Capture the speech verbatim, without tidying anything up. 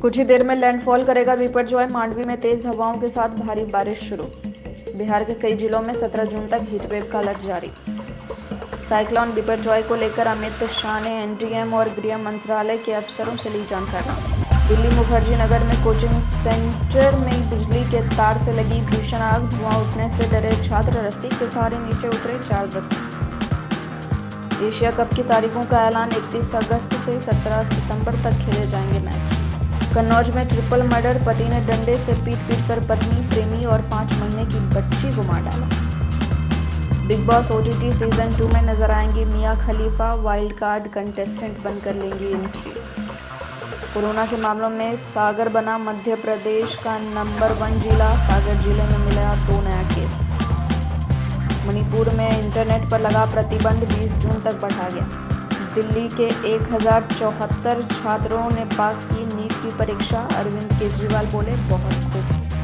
कुछ ही देर में लैंडफॉल करेगा बिपरजॉय। मांडवी में तेज हवाओं के साथ भारी बारिश शुरू। बिहार के कई जिलों में सत्रह जून तक हीटवेव का अलर्ट जारी। साइक्लोन बिपरजॉय को लेकर अमित शाह ने एन डी एम और गृह मंत्रालय के अफसरों से ली जानकारी। दिल्ली मुखर्जी नगर में कोचिंग सेंटर में बिजली के तार से लगी भीषण आग। धुआं उठने से डरे छात्र रस्सी के सहारे नीचे उतरे, चार जख्मी। एशिया कप की तारीखों का ऐलान, इकतीस अगस्त से सत्रह सितम्बर तक खेले जाएंगे मैच। कन्नौज में ट्रिपल मर्डर, पति ने डंडे से पीट पीट कर पत्नी, प्रेमी और पाँच महीने की बच्ची को मार डाला। Bigg Boss O T T season two में नजर आएंगी Mia Khalifa, wild card contestant बनकर लेंगी एंट्री। कोरोना के मामलों में सागर बना मध्य प्रदेश का नंबर वन जिला। सागर जिले में मिला दो नया केस। मणिपुर में इंटरनेट पर लगा प्रतिबंध, बीस जून तक बढ़ा गया। दिल्ली के एक हजार चौहत्तर छात्रों ने पास की नीट की परीक्षा। अरविंद केजरीवाल बोले बहुत खूब।